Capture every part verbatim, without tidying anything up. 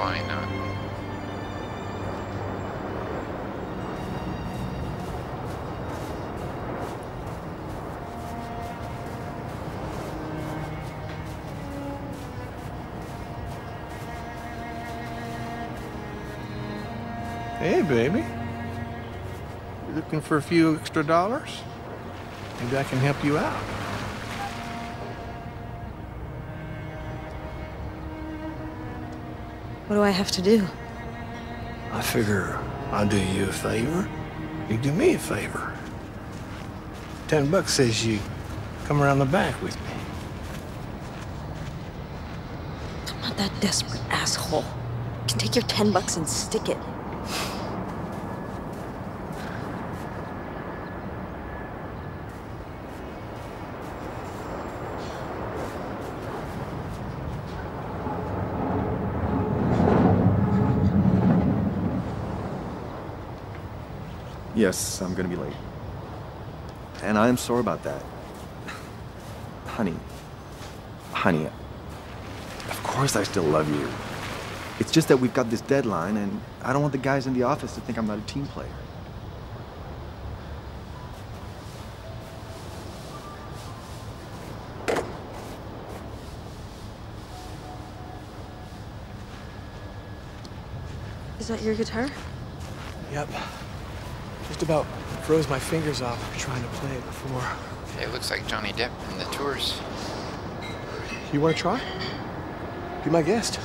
why not? Hey, baby. You looking for a few extra dollars? Maybe I can help you out. What do I have to do? I figure I'll do you a favor. You do me a favor. Ten bucks says you come around the back with me. I'm not that desperate, asshole. You can take your ten bucks and stick it. Yes, I'm gonna be late. And I am sore about that. Honey. Honey. Of course I still love you. It's just that we've got this deadline, and I don't want the guys in the office to think I'm not a team player. Is that your guitar? Yep. Just about froze my fingers off trying to play it before. Hey, it looks like Johnny Depp from the tours. You want to try? Be my guest.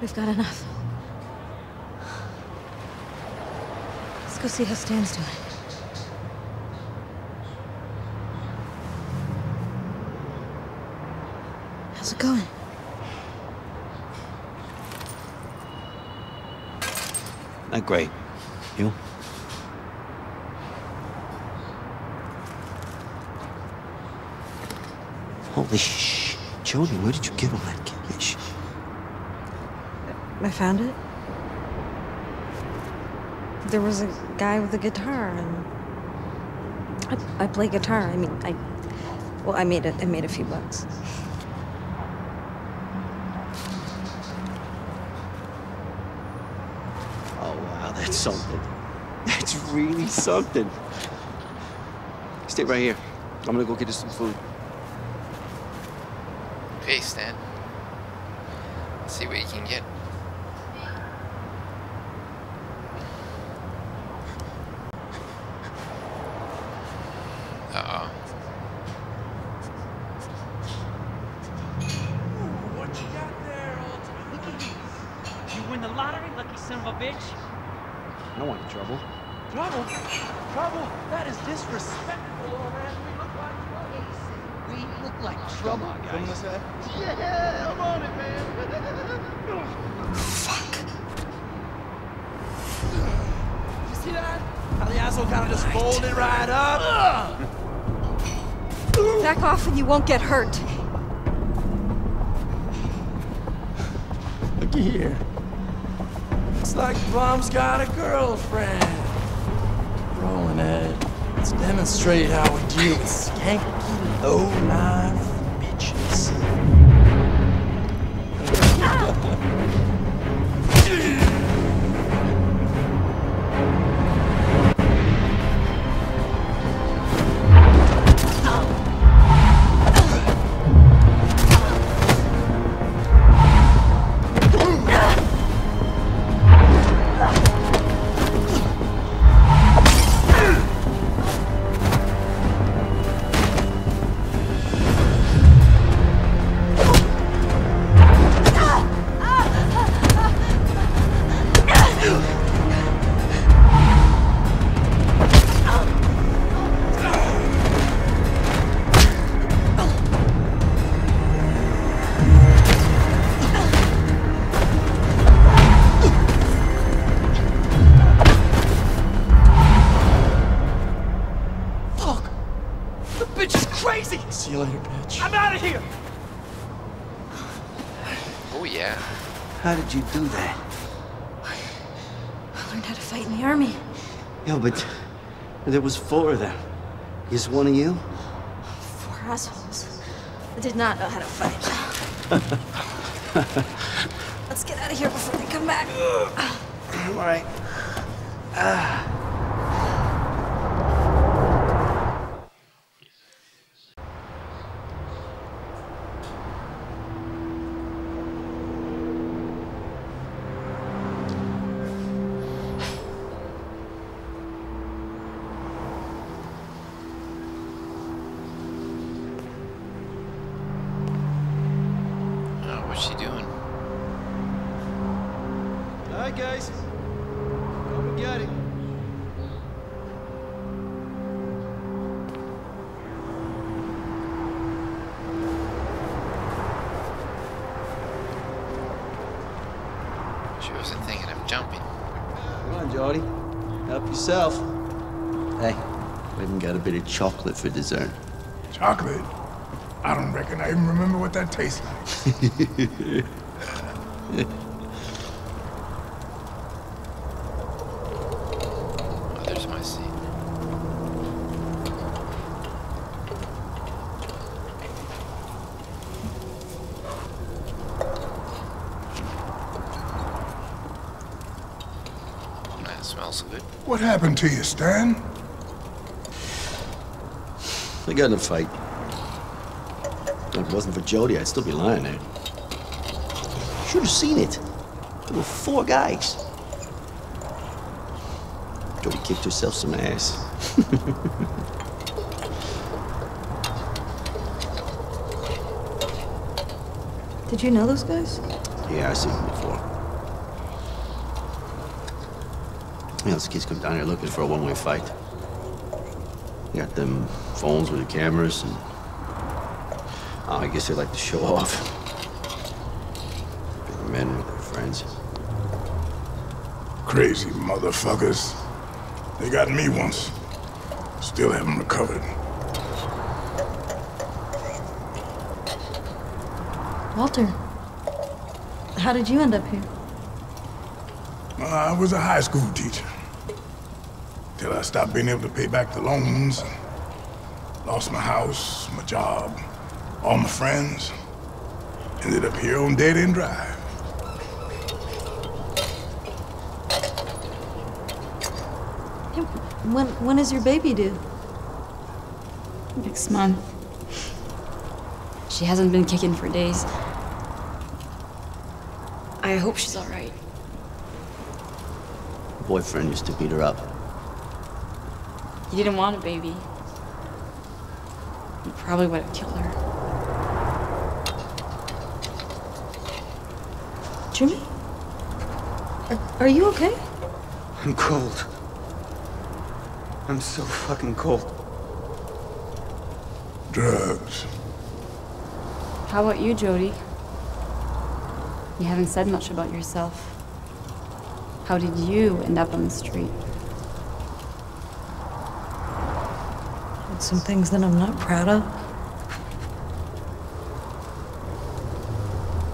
We've got enough. Let's go see how Stan's doing. How's it going? Not great. You? Holy sh! Jody, where did you get all that cash? I found it. There was a guy with a guitar, and I, I play guitar. I mean, I, well, I made it. I made a few bucks. Oh wow, that's something. That's really something. Stay right here. I'm gonna go get us some food. Okay, Stan. Let's see what you can get. You won't get hurt. Looky here. It's like Bum's got a girlfriend. Rolling it. Let's demonstrate how we deal with skanky, low-life bitches. How did you do that? I learned how to fight in the army. Yeah, but there was four of them. Is one of you? Four assholes. I did not know how to fight. Let's get out of here before they come back. All right. Ah. Uh. Yourself. Hey, we even got a bit of chocolate for dessert. Chocolate? I don't reckon I even remember what that tastes like. Oh, there's my seat. That smells good. What happened to you, Stan? I got in a fight. If it wasn't for Jody, I'd still be lying there. Should have seen it. There were four guys. Jody kicked herself some ass. Did you know those guys? Yeah, I seen them before. You know, those kids come down here looking for a one-way fight. You got them phones with the cameras, and oh, I guess they like to show off. Big men with their friends. Crazy motherfuckers. They got me once. Still haven't recovered. Walter, how did you end up here? I was a high school teacher. Till I stopped being able to pay back the loans. Lost my house, my job, all my friends. Ended up here on Dead End Drive. When, when is your baby due? Next month. She hasn't been kicking for days. I hope she's all right. Boyfriend used to beat her up. He didn't want a baby. He probably would have killed her. Jimmy? Are, are you okay? I'm cold. I'm so fucking cold. Drugs. How about you, Jody? You haven't said much about yourself. How did you end up on the street? Some things that I'm not proud of.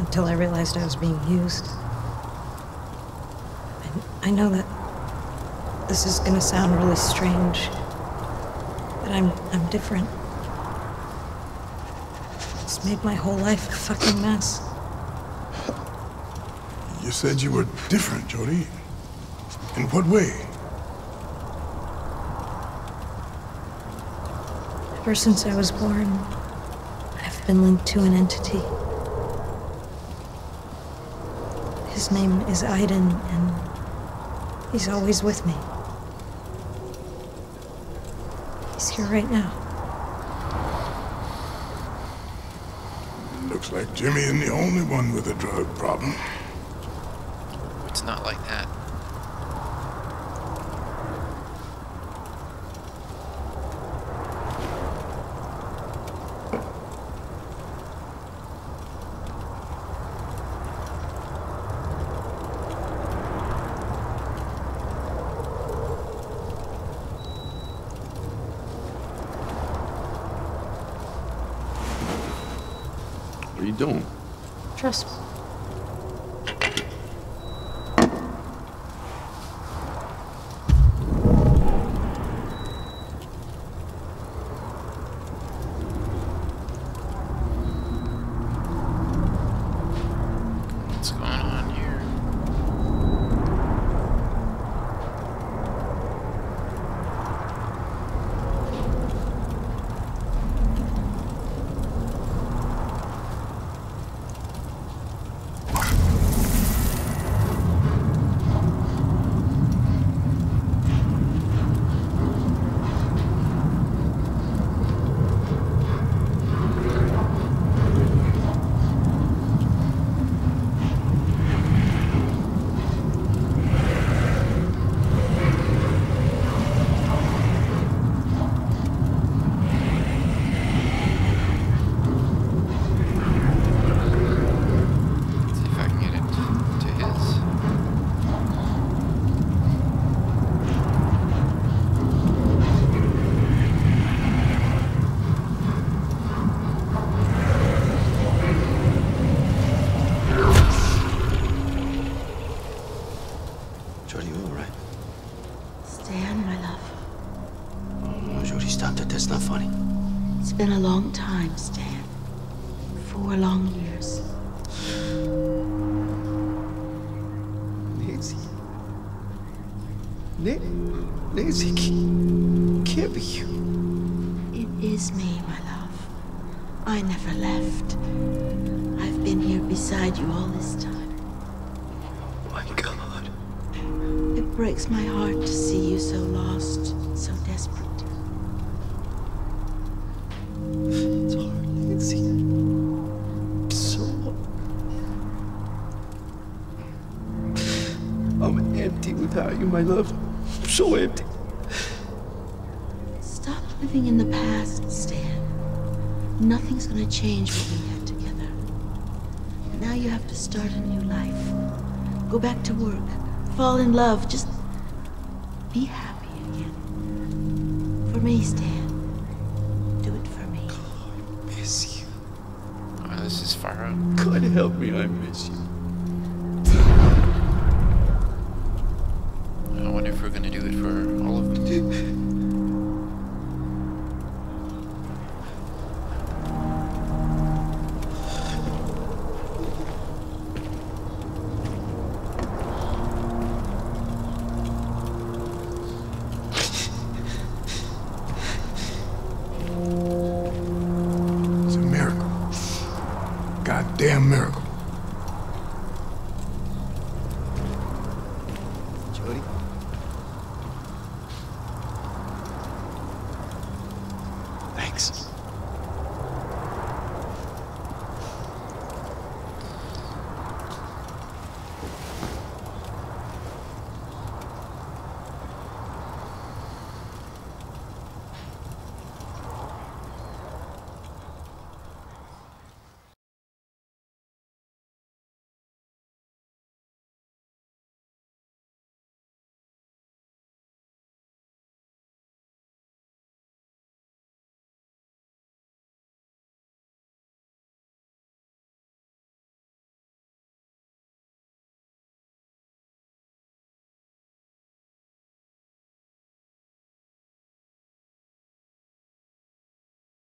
Until I realized I was being used. I, I know that this is gonna sound really strange, but I'm, I'm different. It's made my whole life a fucking mess. You said you were different, Jody. In what way? Ever since I was born, I've been linked to an entity. His name is Aiden, and he's always with me. He's here right now. Looks like Jimmy isn't the only one with a drug problem. It's not like that. What are you doing? Trust me. It's been a long time, Stan. Four long years. Nancy. Na- Nancy, can't be you. It is me, my love. I never left. I've been here beside you all this time. My God. It breaks my heart to see you so lost, so desperate. Without you, my love. I'm so empty. Stop living in the past, Stan. Nothing's gonna change when we get together. Now you have to start a new life. Go back to work. Fall in love. Just be happy again. For me, Stan. Do it for me. Oh, I miss you. Oh, this is far out. God help me, I miss you. goddamn miracle.